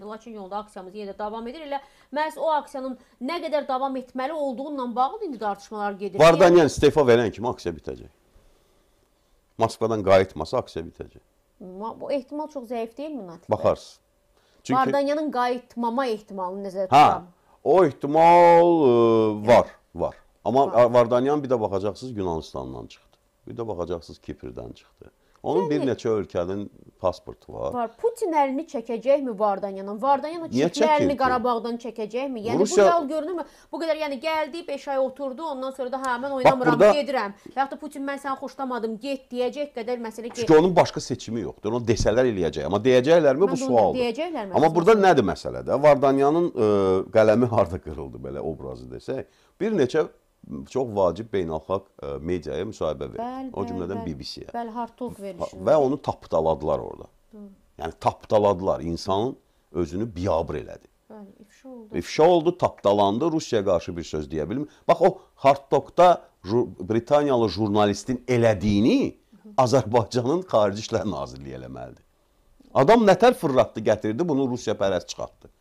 Lakin yolda aksiyamız yenə də davam edir. Elə məhz o aksiyanın nə qədər davam etməli olduğunla bağlı indi tartışmalar gedir. Vardanyan istifa verən kimi aksiya bitəcək. Moskvadan qayıtması aksiya bitəcək. Bu ehtimal çox zəif deyilmi Natif? Baxarsın. Çünki Vardanyanın qayıtmama ehtimalını nəzərdə tutam. O ehtimal var. Amma Vardanyan bir də baxacaqsınız Yunanistandan çıxdı. Bir də baxacaqsınız Kipirdən çıxdı. Onun bir neçə ölkənin pasportu var. Putin əlini çəkəcəkmi Vardanyanın? Vardanyan əlini Qarabağdan çəkəcəkmi? Yəni bu yol görünürmü? Bu qədər yəni gəldi, 5 ay oturdu, ondan sonra da mən oynamıram, gedirəm. Və yaxud da Putin mən səni xoşlamadım, get deyəcək qədər məsələ gedir. Çünki onun başqa seçimi yoxdur. Onu desələr eləyəcək, amma deyəcəklərmi bu sualdır. Amma burada nədir məsələ də? Vardanyanın qələmi harda qırıldı belə obrazı desək. Bir neçə çox vacib beynəlxalq mediaya müsahibə verdi. O cümlədən BBC-yə. Bəli, hard talk verişi. Və onu tapdaladılar orada. Yəni tapdaladılar, insanın özünü biabır elədi. Bəli, ifşa oldu. İfşa oldu, tapdalandı, Rusiyaya qarşı bir söz deyə bilmir. Bax, o hard talkda Britaniyalı jurnalistin elədiyini Azərbaycanın Xarici İşlər Nazirliyi eləməlidir. Adam nətər fırlatdı, gətirdi, bunu Rusiya pərəz çıxartdı.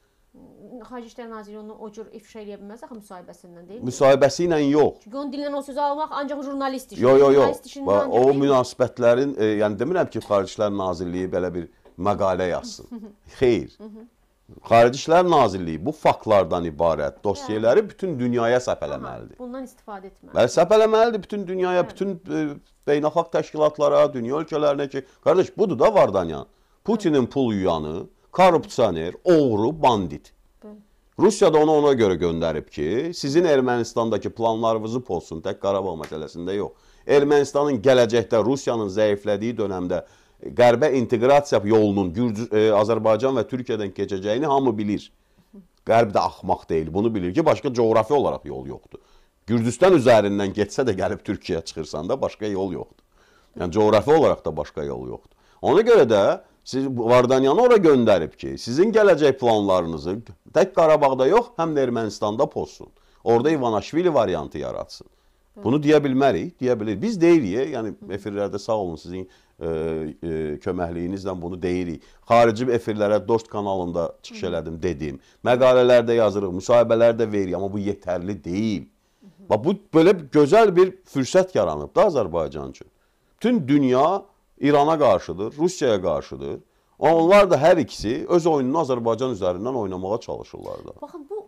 Xarici İşlər Naziri onu o cür ifşa eləyə bilməz axı müsahibəsindən deyil mi? Müsahibəsi ilə yox. Çünki onun dilindən o sözü almaq ancaq jurnalist işidir. Yox. O münasibətlərin, yəni demirəm ki, Xarici İşlər Nazirliyi belə bir məqalə yazsın. Xeyr. Xarici İşlər Nazirliyi bu faktlardan ibarət dosyeləri bütün dünyaya səpələməlidir. Bundan istifadə etməlidir. Bəli, səpələməlidir bütün dünyaya, bütün beynəlxalq təşkilatlara, dünya ölkələrinə ki, qardaş budur da Vardanyan. Putinin pul yuyanı, korrupsioner, oğru, bandit. Rusiya da onu ona görə göndərib ki, sizin Ermənistandakı planlarınızı pozsun, tək Qarabağ məsələsində yox. Ermənistanın gələcəkdə Rusiyanın zəiflədiyi dönəmdə qərbə inteqrasiya yolunun Azərbaycan və Türkiyədən keçəcəyini hamı bilir. Qərb də axmaq deyil, bunu bilir ki, başqa coğrafi olaraq yol yoxdur. Gürcüstan üzərindən geçsə də gəlib Türkiyəyə çıxırsan da başqa yol yoxdur. Yəni coğrafi olaraq da başqa yol yoxdur. Ona görə də siz Vardanyanı ora göndərib ki, sizin gələcək planlarınızı tək Qarabağda yox, həm də Ermənistanda pozsun. Orada İvanaşvili variantı yaratsın. Bunu deyə bilmərik, deyə bilir. Biz deyirik, yəni efirlərdə sağ olun sizin köməkliyinizlə bunu deyirik. Xarici efirlərə Dost kanalında çıxış elədim dediyim. Məqalələrdə yazırıq, müsahibələrdə veririk, amma bu yetərli deyil. Bu belə gözəl bir fürsət yaranıb da Azərbaycan üçün. Bütün dünya İrana qarşıdır, Rusiyaya qarşıdır. Onlar da hər ikisi öz oyununu Azərbaycan üzərindən oynamağa çalışırlar da. Baxın, bu